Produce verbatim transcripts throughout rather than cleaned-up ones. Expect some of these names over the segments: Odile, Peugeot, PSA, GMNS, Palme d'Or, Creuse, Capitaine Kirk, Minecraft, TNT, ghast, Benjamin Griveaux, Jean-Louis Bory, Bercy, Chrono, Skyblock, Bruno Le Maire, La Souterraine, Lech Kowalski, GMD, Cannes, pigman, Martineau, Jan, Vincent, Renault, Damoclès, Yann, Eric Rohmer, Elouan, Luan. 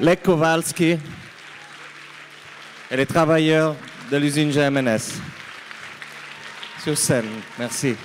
Lech Kowalski et les travailleurs de l'usine G M N S. Sur scène, merci.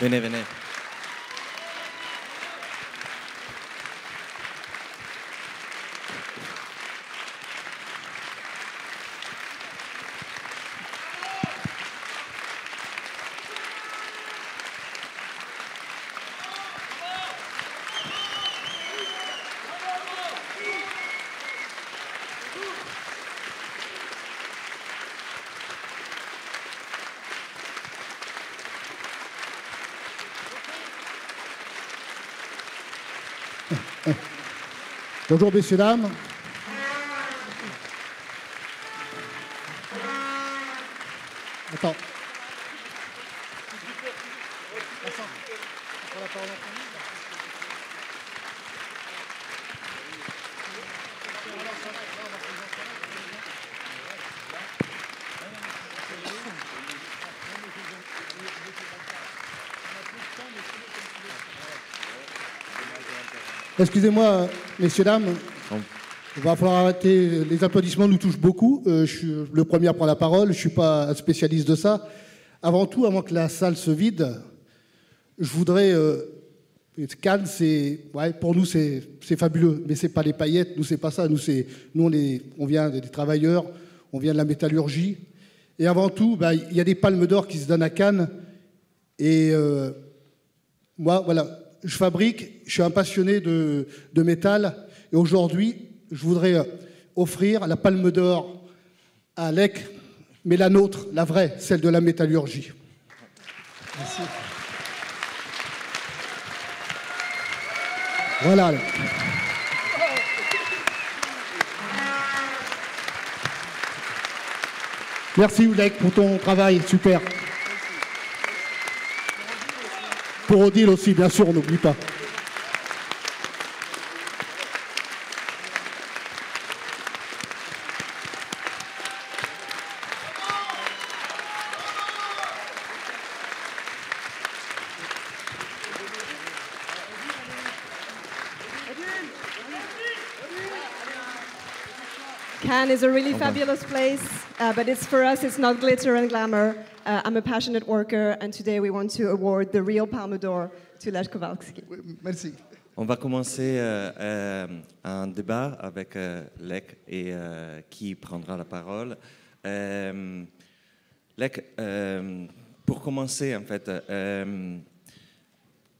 Venez, venez. Bonjour, messieurs, dames. Attends. Excusez-moi, messieurs, dames, il va falloir arrêter. Les applaudissements nous touchent beaucoup. Euh, je suis le premier à prendre la parole. Je ne suis pas un spécialiste de ça. Avant tout, avant que la salle se vide, je voudrais... Euh, Cannes, ouais, pour nous, c'est fabuleux, mais ce n'est pas les paillettes. Nous, ce n'est pas ça. Nous, nous on, est, on vient des travailleurs, on vient de la métallurgie. Et avant tout, bah, y a des palmes d'or qui se donnent à Cannes. Et euh, moi, voilà... Je fabrique, je suis un passionné de, de métal. Et aujourd'hui, je voudrais offrir la palme d'or à Lech, mais la nôtre, la vraie, celle de la métallurgie. Merci. Voilà. Merci, Lech, pour ton travail. Super. Pour Odile aussi, bien sûr, on n'oublie pas. Cannes is a really fabulous place, uh, but it's for us, it's not glitter and glamour. Uh, I'm a passionate worker, and today we want to award the real Palme d'Or to Lech Kowalski. Oui, merci. On va commencer euh, euh, un débat avec euh, Lech et euh, qui prendra la parole. Euh, Lech, euh, pour commencer, en fait, euh,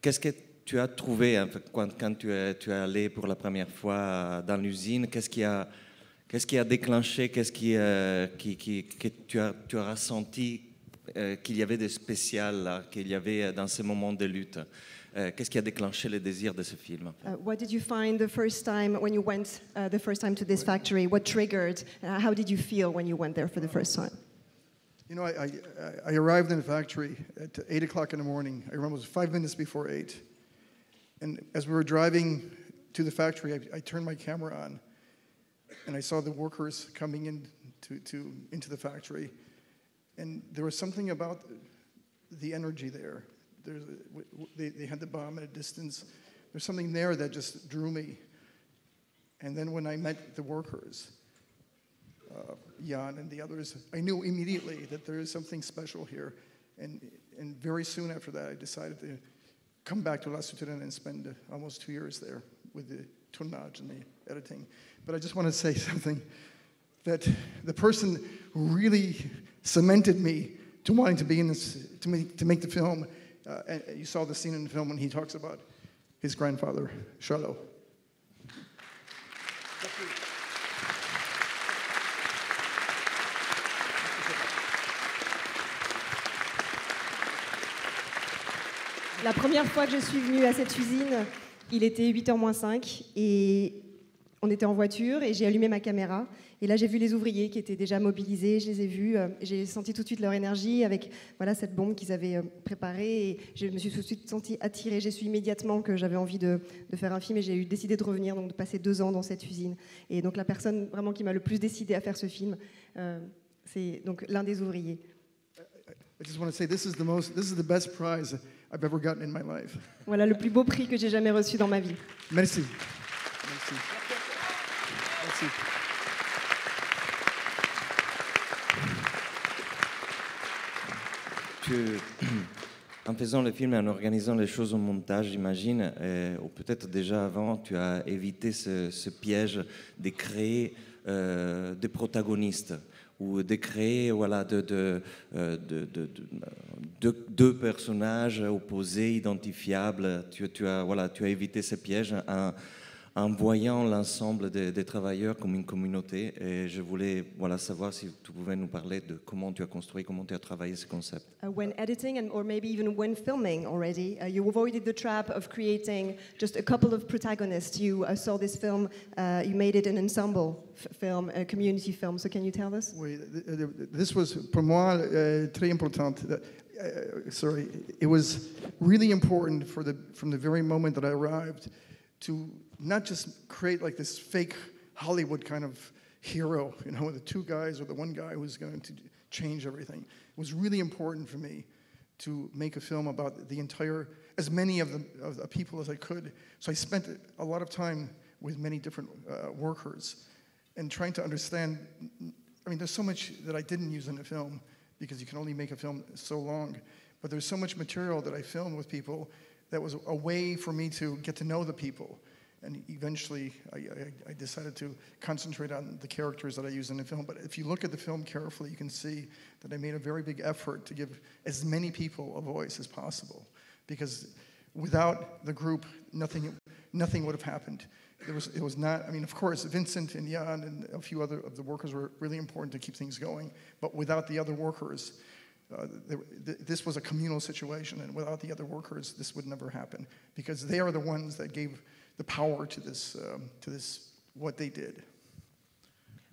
qu'est-ce que tu as trouvé en fait, quand, quand tu, es, tu es allé pour la première fois dans l'usine? Qu'est-ce qui a qu'est-ce qui a déclenché? Qu'est-ce qui, euh, qui, qui, qui tu as tu as ressenti? Euh, qu'il y avait de spécial qu'il y avait euh, dans ces moments de lutte. Euh, Qu'est-ce qui a déclenché le désir de ce film? Uh, what did you find the first time when you went uh, the first time to this factory? What triggered? Uh, how did you feel when you went there for the first time? You know, I, I, I arrived in the factory at eight o'clock in the morning. I remember it was five minutes before eight. And as we were driving to the factory, I, I turned my camera on, and I saw the workers coming in to, to into the factory. And there was something about the energy there. There's, they, they had the bomb at a distance. There's something there that just drew me. And then when I met the workers, uh, Jan and the others, I knew immediately that there is something special here. And, and very soon after that, I decided to come back to La Souterraine and spend almost two years there with the tonnage and the editing. But I just want to say something, that the person who really cemented me to wanting to be in this, to make, to make the film, uh, and you saw the scene in the film when he talks about his grandfather, Charlot. La première fois que je suis venue à cette usine, il était huit heures moins cinq et on était en voiture et j'ai allumé ma caméra. Et là, j'ai vu les ouvriers qui étaient déjà mobilisés, je les ai vus. Euh, j'ai senti tout de suite leur énergie avec voilà, cette bombe qu'ils avaient préparée. Et je me suis tout de suite sentie attirée. J'ai su immédiatement que j'avais envie de, de faire un film et j'ai eu décidé de revenir, donc de passer deux ans dans cette usine. Et donc la personne vraiment qui m'a le plus décidé à faire ce film, euh, c'est donc l'un des ouvriers. I just want to say this is the most, this is the best prize I've ever gotten in my life. Voilà le plus beau prix que j'ai jamais reçu dans ma vie. Merci. Merci. Merci. Que, en faisant le film et en organisant les choses au montage, j'imagine, ou peut-être déjà avant, tu as évité ce, ce piège de créer euh, des protagonistes, ou de créer voilà, de, de, de, de, de, de, deux personnages opposés, identifiables. Tu, tu, as, voilà, tu as évité ce piège en, en voyant l'ensemble des, des travailleurs comme une communauté. Et je voulais voilà, savoir si tu pouvais nous parler de comment tu as construit, comment tu as travaillé ce concept. Uh, when editing and or maybe even when filming already, uh, you avoided the trap of creating just a couple of protagonists. You uh, saw this film, uh, you made it an ensemble. Film, a community film. So can you tell us? Oui, this was pour moi uh, très important. Uh, sorry, it was really important for the from the very moment that I arrived to not just create like this fake Hollywood kind of hero, you know, the two guys or the one guy who's going to change everything. It was really important for me to make a film about the entire, as many of the, of the people as I could. So I spent a lot of time with many different uh, workers. And trying to understand, I mean, there's so much that I didn't use in the film because you can only make a film so long, but there's so much material that I filmed with people that was a way for me to get to know the people. And eventually I, I, I decided to concentrate on the characters that I use in the film. But if you look at the film carefully, you can see that I made a very big effort to give as many people a voice as possible, because without the group, nothing, nothing would have happened. There was, it was not, I mean, of course, Vincent and Jan and a few other of the workers were really important to keep things going, but without the other workers, uh, there, th this was a communal situation, and without the other workers, this would never happen, because they are the ones that gave the power to this, um, to this, what they did.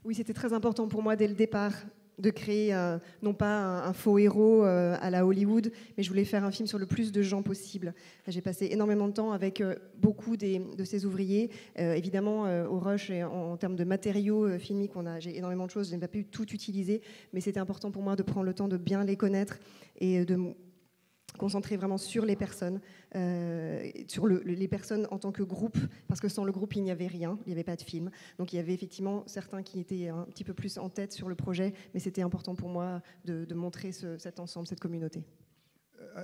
Oui, c'était très important pour moi dès le départ de créer euh, non pas un, un faux héros euh, à la Hollywood, mais je voulais faire un film sur le plus de gens possible. J'ai passé énormément de temps avec euh, beaucoup des, de ces ouvriers. Euh, évidemment, euh, au rush, et en, en termes de matériaux euh, filmiques, j'ai énormément de choses, je n'ai pas pu tout utiliser, mais c'était important pour moi de prendre le temps de bien les connaître et de me concentrer vraiment sur les personnes, euh, sur le, les personnes en tant que groupe, parce que sans le groupe, il n'y avait rien, il n'y avait pas de film. Donc il y avait effectivement certains qui étaient un petit peu plus en tête sur le projet, mais c'était important pour moi de, de montrer ce, cet ensemble, cette communauté.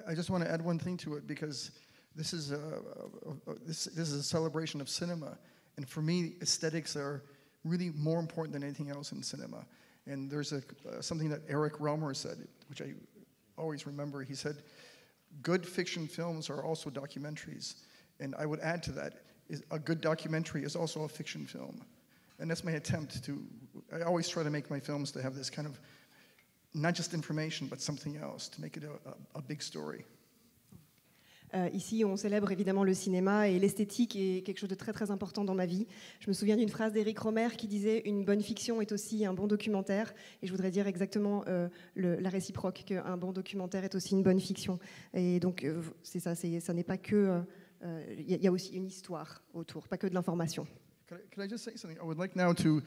I just want to add one thing to it, because this is a, a, a, this, this is a celebration of cinema, and for me, aesthetics are really more important than anything else in cinema. And there's a, uh, something that Eric Rohmer said, which I always remember. He said, good fiction films are also documentaries, and I would add to that, is a good documentary is also a fiction film. And that's my attempt to, I always try to make my films to have this kind of, not just information, but something else, to make it a, a, a big story. Euh, ici, on célèbre évidemment le cinéma, et l'esthétique est quelque chose de très très important dans ma vie. Je me souviens d'une phrase d'Éric Rohmer qui disait « Une bonne fiction est aussi un bon documentaire », et je voudrais dire exactement euh, le, la réciproque, qu'un bon documentaire est aussi une bonne fiction. Et donc, euh, c'est ça, ça n'est pas que... Il euh, y, y a aussi une histoire autour, pas que de l'information. Can I, can I just say something? I would like now to,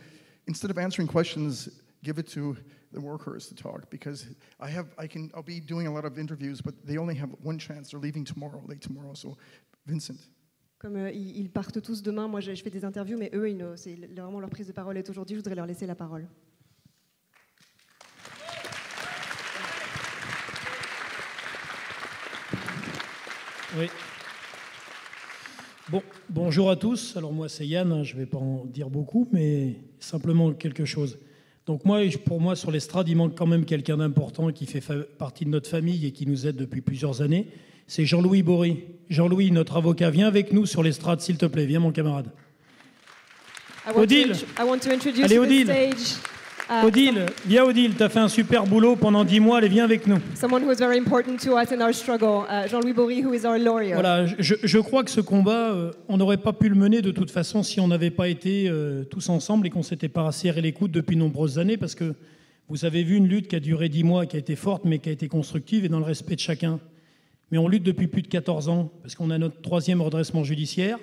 instead of answering questions, give it to the workers to talk, because I have, I can, I'll be doing a lot of interviews, but they only have one chance. They're leaving tomorrow, late tomorrow. So, Vincent. Comme euh, ils partent tous demain, moi je, je fais des interviews, mais eux, ils, c'est vraiment leur prise de parole est aujourd'hui. Je voudrais leur laisser la parole. Oui. Bon, bonjour à tous. Alors moi c'est Yann, je ne vais pas en dire beaucoup, mais simplement quelque chose. Donc moi, pour moi, sur l'estrade, il manque quand même quelqu'un d'important qui fait partie de notre famille et qui nous aide depuis plusieurs années. C'est Jean-Louis Bory. Jean-Louis, notre avocat, viens avec nous sur l'estrade, s'il te plaît. Viens, mon camarade. Odile. Allez, Odile. Uh, Odile, viens Odile, tu as fait un super boulot pendant dix mois, allez, viens avec nous. Someone who is very important to us in our struggle, uh, Jean-Louis Bory, who is our lawyer. Voilà, je, je crois que ce combat, euh, on n'aurait pas pu le mener de toute façon si on n'avait pas été euh, tous ensemble et qu'on ne s'était pas serré les coudes depuis de nombreuses années, parce que vous avez vu une lutte qui a duré dix mois, qui a été forte, mais qui a été constructive et dans le respect de chacun. Mais on lutte depuis plus de quatorze ans, parce qu'on a notre troisième redressement judiciaire.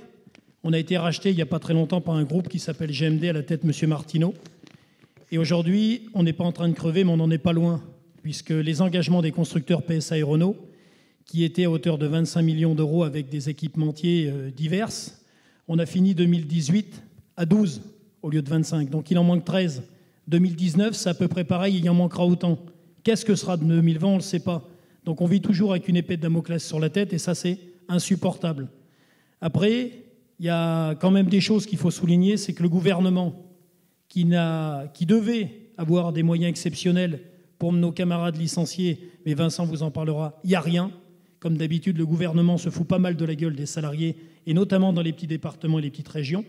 On a été racheté il n'y a pas très longtemps par un groupe qui s'appelle G M D, à la tête M. Martineau. Et aujourd'hui, on n'est pas en train de crever, mais on n'en est pas loin, puisque les engagements des constructeurs P S A et Renault, qui étaient à hauteur de vingt-cinq millions d'euros avec des équipementiers divers, on a fini deux mille dix-huit à douze au lieu de vingt-cinq. Donc il en manque treize. deux mille dix-neuf, c'est à peu près pareil, il en manquera autant. Qu'est-ce que sera de deux mille vingt, on ne le sait pas. Donc on vit toujours avec une épée de Damoclès sur la tête, et ça, c'est insupportable. Après, il y a quand même des choses qu'il faut souligner, c'est que le gouvernement... Qui, qui devait avoir des moyens exceptionnels pour nos camarades licenciés, mais Vincent vous en parlera, il n'y a rien. Comme d'habitude, le gouvernement se fout pas mal de la gueule des salariés, et notamment dans les petits départements et les petites régions.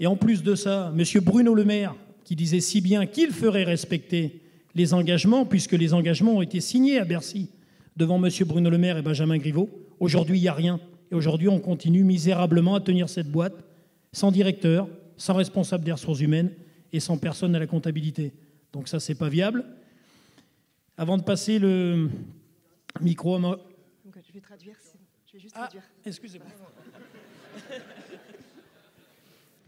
Et en plus de ça, M. Bruno Le Maire, qui disait si bien qu'il ferait respecter les engagements, puisque les engagements ont été signés à Bercy devant M. Bruno Le Maire et Benjamin Griveaux, aujourd'hui il n'y a rien. Et aujourd'hui on continue misérablement à tenir cette boîte, sans directeur, sans responsable des ressources humaines, et sans personne à la comptabilité. Donc ça, c'est pas viable. Avant de passer le micro à ma... Je vais traduire. Je vais juste ah, traduire. Excusez-moi.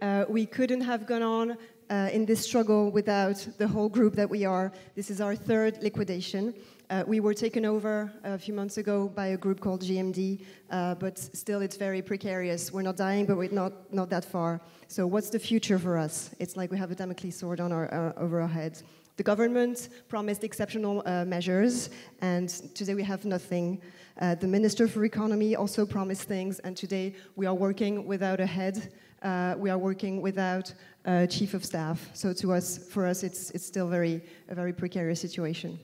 Uh, we couldn't have gone on uh, in this struggle without the whole group that we are. This is our third liquidation. Uh, we were taken over a few months ago by a group called G M D, uh, but still it's very precarious. We're not dying, but we're not, not that far. So what's the future for us? It's like we have a Damocles sword on our, our, over our heads. The government promised exceptional uh, measures, and today we have nothing. Uh, the Minister for Economy also promised things, and today we are working without a head. Uh, we are working without a chief of staff. So to us, for us, it's, it's still very, a very precarious situation.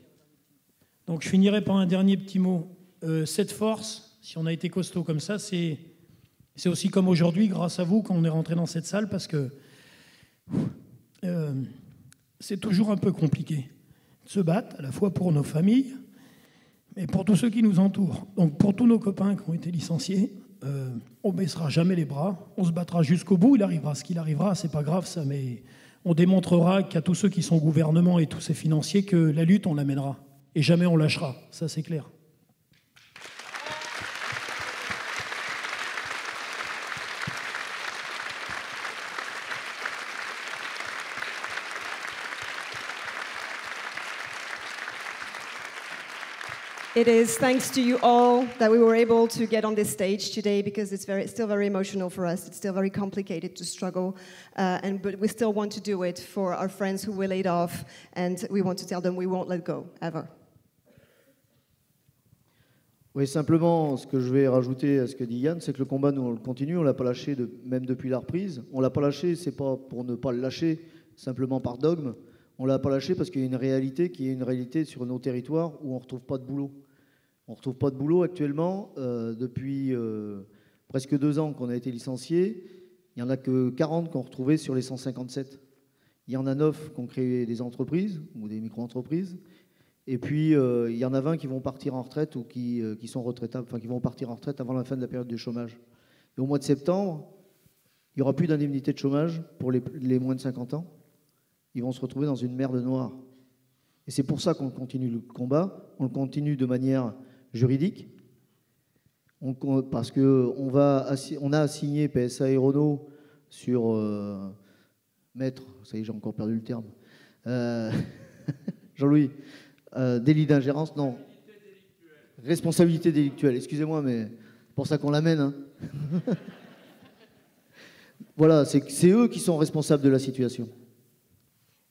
Donc je finirai par un dernier petit mot. Euh, cette force, si on a été costaud comme ça, c'est aussi comme aujourd'hui, grâce à vous, quand on est rentré dans cette salle, parce que euh, c'est toujours un peu compliqué de se battre, à la fois pour nos familles, mais pour tous ceux qui nous entourent. Donc pour tous nos copains qui ont été licenciés, euh, on ne baissera jamais les bras, on se battra jusqu'au bout, il arrivera ce qu'il arrivera, c'est pas grave ça, mais on démontrera qu'à tous ceux qui sont au gouvernement et tous ces financiers que la lutte, on la mènera. Et jamais on lâchera, ça c'est clair. It is thanks to you all that we were able to get on this stage today, because it's very, still very emotional for us. It's still very complicated to struggle, uh, and, but we still want to do it for our friends who were laid off, and we want to tell them we won't let go, ever. Oui, simplement, ce que je vais rajouter à ce que dit Yann, c'est que le combat, nous, on le continue, on ne l'a pas lâché de, même depuis la reprise. On ne l'a pas lâché, ce n'est pas pour ne pas le lâcher, simplement par dogme. On ne l'a pas lâché parce qu'il y a une réalité qui est une réalité sur nos territoires où on ne retrouve pas de boulot. On ne retrouve pas de boulot actuellement. Euh, depuis euh, presque deux ans qu'on a été licenciés, il n'y en a que quarante qu'on retrouvait sur les cent cinquante-sept. Il y en a neuf qui ont créé des entreprises ou des micro-entreprises. Et puis, euh, il y en a vingt qui vont partir en retraite ou qui, euh, qui sont retraitables, enfin, qui vont partir en retraite avant la fin de la période de chômage. Et au mois de septembre, il n'y aura plus d'indemnité de chômage pour les, les moins de cinquante ans. Ils vont se retrouver dans une merde noire. Et c'est pour ça qu'on continue le combat. On le continue de manière juridique. On, parce qu'on va, on a assigné P S A et Renault sur... Euh, maître, ça y est, j'ai encore perdu le terme. Euh, Jean-Louis... Euh, délit d'ingérence, non. Responsabilité délictuelle. Excusez-moi, mais c'est pour ça qu'on l'amène. Hein. Voilà, c'est eux qui sont responsables de la situation.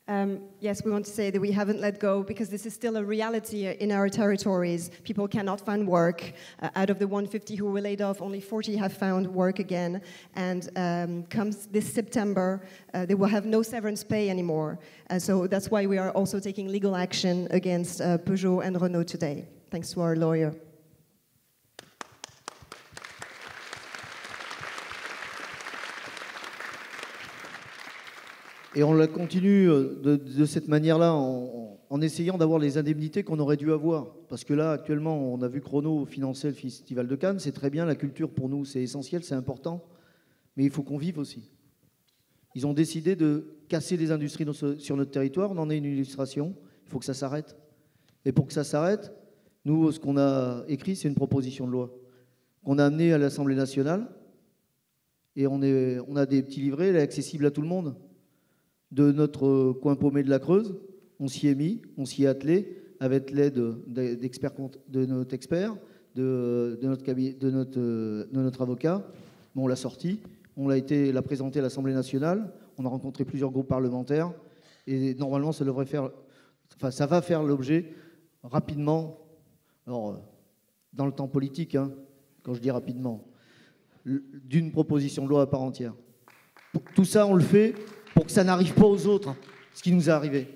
Um, yes, we want to say that we haven't let go because this is still a reality in our territories. People cannot find work. Uh, out of the one hundred fifty who were laid off, only forty have found work again. And um, come this September, uh, they will have no severance pay anymore. Uh, so that's why we are also taking legal action against uh, Peugeot and Renault today, thanks to our lawyer. Et on la continue de, de cette manière-là en, en essayant d'avoir les indemnités qu'on aurait dû avoir. Parce que là, actuellement, on a vu Chrono financer le Festival de Cannes. C'est très bien, la culture pour nous, c'est essentiel, c'est important. Mais il faut qu'on vive aussi. Ils ont décidé de casser les industries sur notre territoire. On en est une illustration. Il faut que ça s'arrête. Et pour que ça s'arrête, nous, ce qu'on a écrit, c'est une proposition de loi qu'on a amenée à l'Assemblée nationale. Et on, est, on a des petits livrets, elle est accessible à tout le monde. De notre coin paumé de la Creuse, on s'y est mis, on s'y est attelé, avec l'aide d'experts, de notre expert, de, de, notre, de, notre, de notre avocat. Bon, on l'a sorti, on l'a été, l'a présenté à l'Assemblée nationale, on a rencontré plusieurs groupes parlementaires, et normalement, ça devrait faire, enfin, ça va faire l'objet rapidement, alors dans le temps politique, hein, quand je dis rapidement, d'une proposition de loi à part entière. Tout ça, on le fait. Pour que ça n'arrive pas aux autres, ce qui nous est arrivé.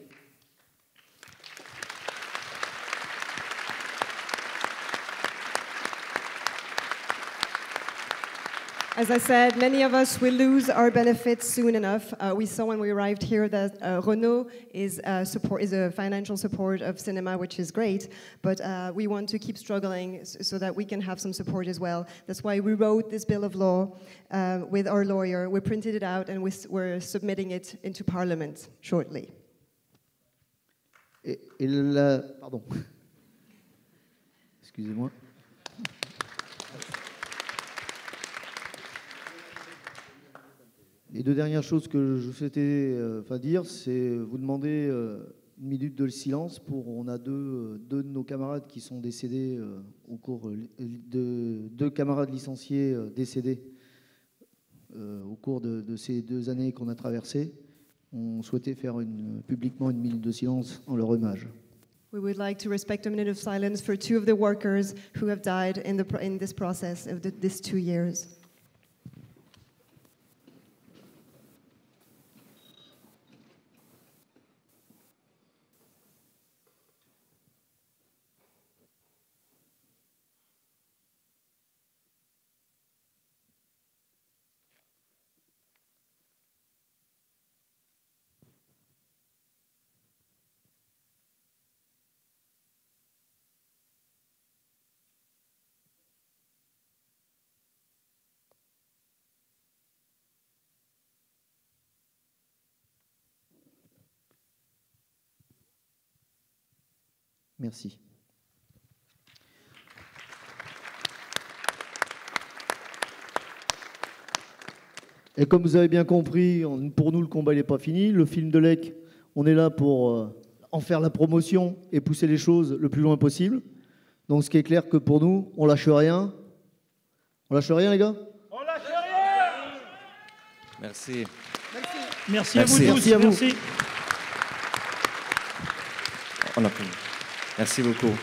As I said, many of us will lose our benefits soon enough. Uh, we saw when we arrived here that uh, Renault is, uh, support, is a financial support of cinema, which is great, but uh, we want to keep struggling so that we can have some support as well. That's why we wrote this bill of law uh, with our lawyer. We printed it out and we're submitting it into Parliament shortly. Et, et la... Pardon. Excusez-moi. Les deux dernières choses que je souhaitais euh, enfin, dire, c'est vous demander euh, une minute de silence pour. On a deux, euh, deux de nos camarades qui sont décédés euh, au cours euh, de deux camarades licenciés euh, décédés euh, au cours de, de ces deux années qu'on a traversées. On souhaitait faire une, publiquement une minute de silence en leur hommage. We would like to respect a minute of silence for two of the workers who have died in the in this process of the, this two years. Merci. Et comme vous avez bien compris, pour nous, le combat n'est pas fini. Le film de Lech, on est là pour en faire la promotion et pousser les choses le plus loin possible. Donc, ce qui est clair que pour nous, on lâche rien. On lâche rien, les gars? On lâche rien! Merci. Merci. Merci à vous tous. Merci à vous. Merci. On a pris. Merci beaucoup.